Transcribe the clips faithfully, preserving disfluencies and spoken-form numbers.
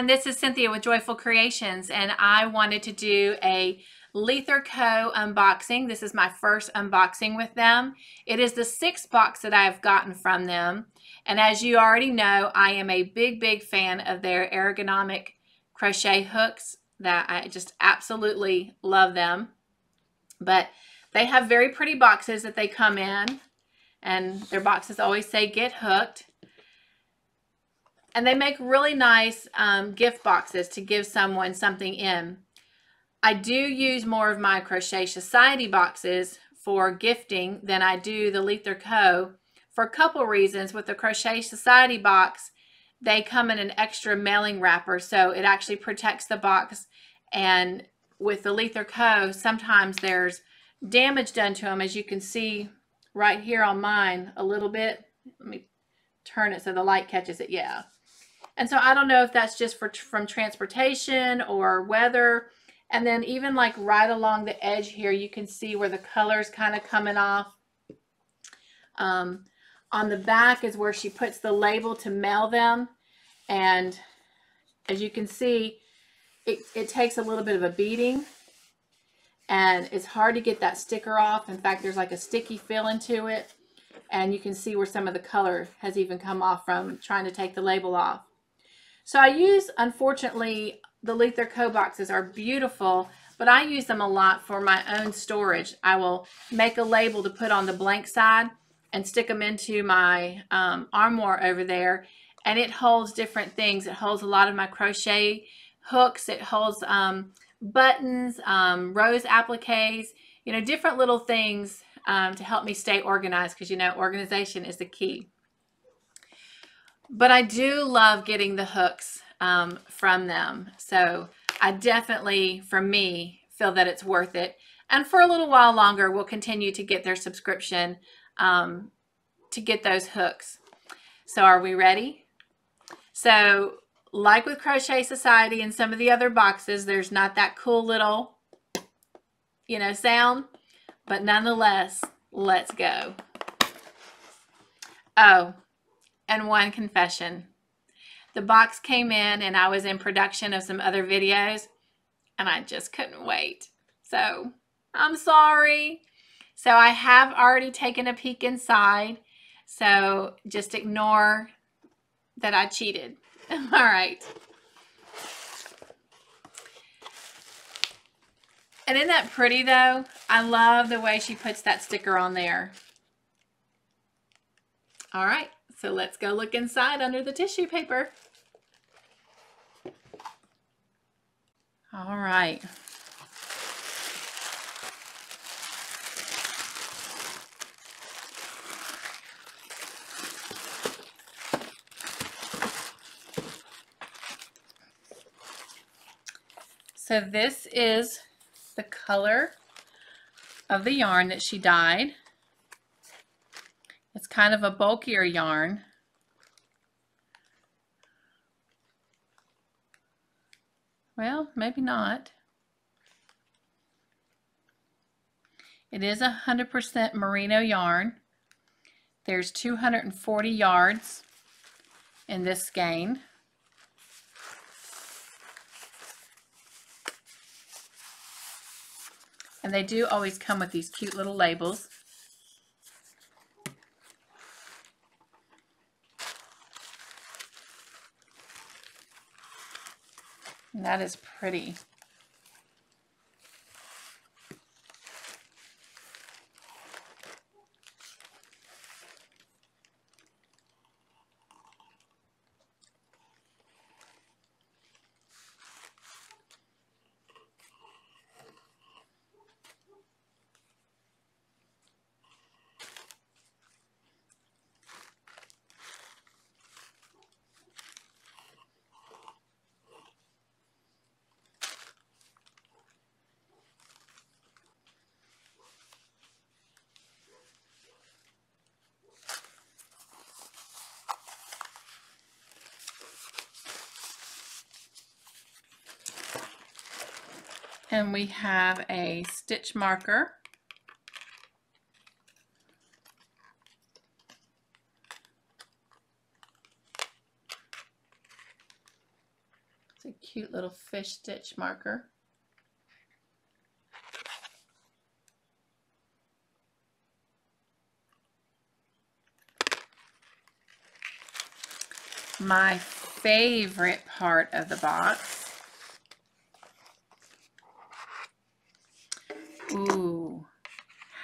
everyone, this is Cynthia with Joyful Creations, and I wanted to do a Leither Co. unboxing. This is my first unboxing with them. It is the sixth box that I have gotten from them, and as you already know, I am a big, big fan of their ergonomic crochet hooks. That I just absolutely love them, but they have very pretty boxes that they come in, and their boxes always say get hooked. And they make really nice um, gift boxes to give someone something in. I do use more of my Crochet Society boxes for gifting than I do the Leither Co. for a couple reasons. With the Crochet Society box, they come in an extra mailing wrapper, so it actually protects the box. And with the Leither Co., sometimes there's damage done to them, as you can see right here on mine a little bit. Let me turn it so the light catches it. Yeah. And so I don't know if that's just for from transportation or weather. And then even like right along the edge here, you can see where the color's kind of coming off. Um, on the back is where she puts the label to mail them. And as you can see, it, it takes a little bit of a beating. And it's hard to get that sticker off. In fact, there's like a sticky feeling to it. And you can see where some of the color has even come off from trying to take the label off. So I use, unfortunately, the Leither Co. boxes are beautiful, but I use them a lot for my own storage. I will make a label to put on the blank side and stick them into my um, armoire over there, and it holds different things. It holds a lot of my crochet hooks. It holds um, buttons, um, rose appliques, you know, different little things Um, to help me stay organized, because you know organization is the key. But I do love getting the hooks um, from them, so I definitely, for me, feel that it's worth it. And for a little while longer, we'll continue to get their subscription um, to get those hooks. So are we ready? So like with Crochet Society and some of the other boxes, there's not that cool little, you know, sound. But nonetheless, let's go. Oh, and one confession. The box came in and I was in production of some other videos and I just couldn't wait. So I'm sorry. So I have already taken a peek inside. So just ignore that I cheated. All right. And isn't that pretty though? I love the way she puts that sticker on there. All right, so let's go look inside under the tissue paper. All right. So this is the color of the yarn that she dyed. It's kind of a bulkier yarn. Well, maybe not. It is a hundred percent merino yarn. There's two hundred forty yards in this skein. And they do always come with these cute little labels. And that is pretty. And we have a stitch marker. a cute little fish stitch marker. My favorite part of the box. Ooh,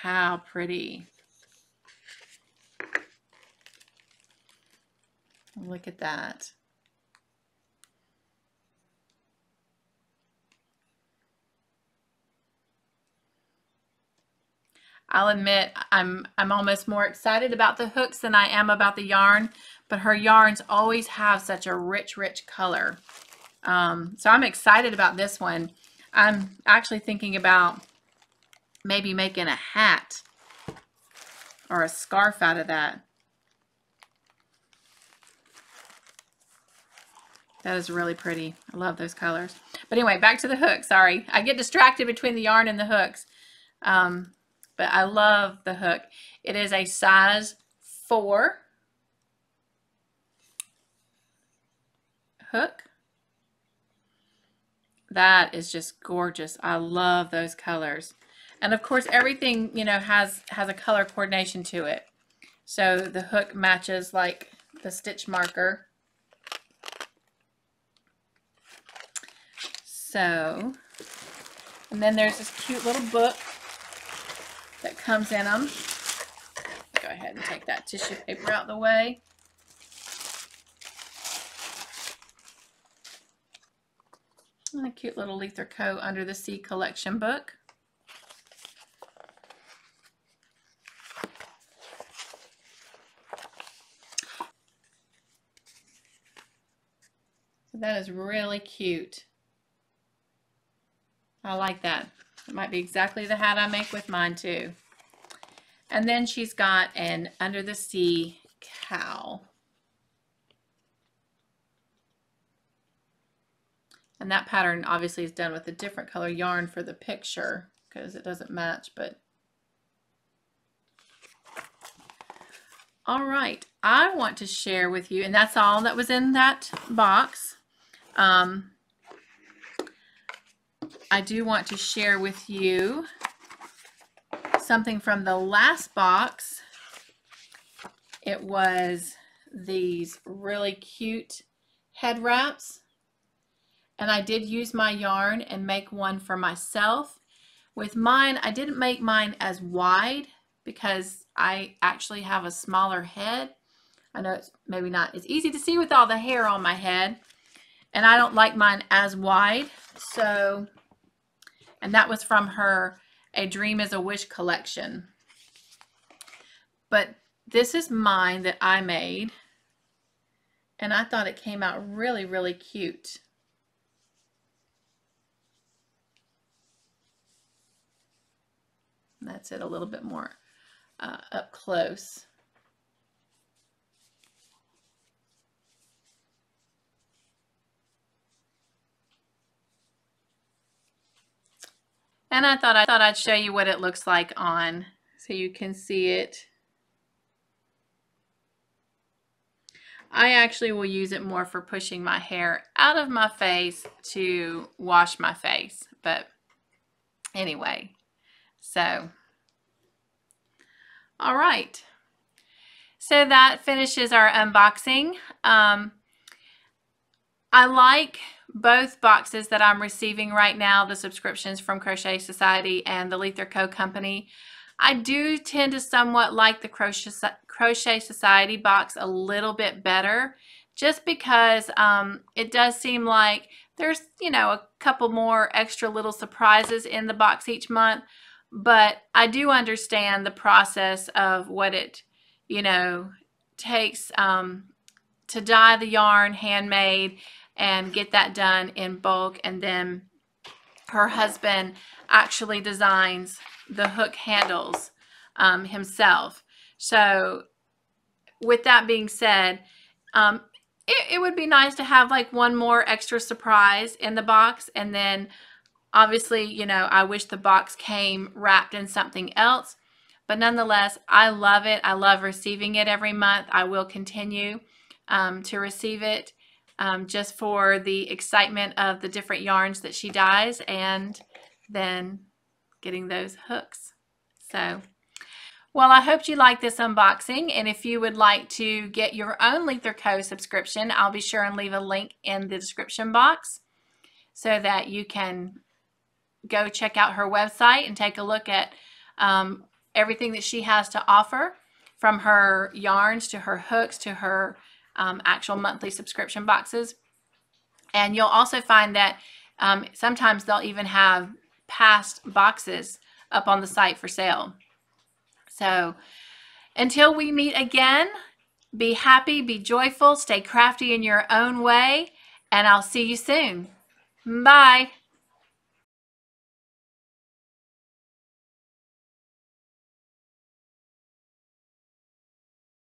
how pretty. Look at that. I'll admit I'm I'm almost more excited about the hooks than I am about the yarn, but her yarns always have such a rich, rich color. Um, so I'm excited about this one. I'm actually thinking about maybe making a hat or a scarf out of that. That is really pretty. I love those colors. But anyway, back to the hook. Sorry, I get distracted between the yarn and the hooks. Um, but I love the hook. It is a size four hook. That is just gorgeous. I love those colors. And of course, everything, you know, has, has a color coordination to it. So the hook matches like the stitch marker. So, and then there's this cute little book that comes in them. Go ahead and take that tissue paper out the way. And a cute little Leither Co. Under the Sea collection book. So that is really cute. I like that. It might be exactly the hat I make with mine too. And then she's got an Under the Sea cowl. And that pattern obviously is done with a different color yarn for the picture because it doesn't match, but. All right, I want to share with you, and that's all that was in that box. Um, I do want to share with you something from the last box. It was these really cute head wraps, and I did use my yarn and make one for myself. With mine, I didn't make mine as wide because I actually have a smaller head. I know it's maybe not as easy to see with all the hair on my head, and I don't like mine as wide, so. And that was from her A Dream is a Wish collection. But this is mine that I made. And I thought it came out really, really cute. That's it a little bit more uh, up close. And I thought I thought I'd show you what it looks like on, so you can see it. I actually will use it more for pushing my hair out of my face to wash my face. But anyway, so. All right. So that finishes our unboxing. Um, I like both boxes that I'm receiving right now, the subscriptions from Crochet Society and the Leither Co. Company. I do tend to somewhat like the Crochet, Crochet Society box a little bit better, just because um, it does seem like there's, you know, a couple more extra little surprises in the box each month. But I do understand the process of what it, you know, takes um, to dye the yarn handmade and get that done in bulk. And then her husband actually designs the hook handles um, himself. So with that being said, um, it, it would be nice to have like one more extra surprise in the box. And then obviously, you know, I wish the box came wrapped in something else, but nonetheless, I love it. I love receiving it every month. I will continue um, to receive it. um, just for the excitement of the different yarns that she dyes and then getting those hooks. So, well, I hope you like this unboxing, and if you would like to get your own Leither Co. subscription, I'll be sure and leave a link in the description box so that you can go check out her website and take a look at um, everything that she has to offer, from her yarns to her hooks to her um, actual monthly subscription boxes. And you'll also find that um, sometimes they'll even have past boxes up on the site for sale. So until we meet again, be happy, be joyful, stay crafty in your own way, and I'll see you soon. Bye.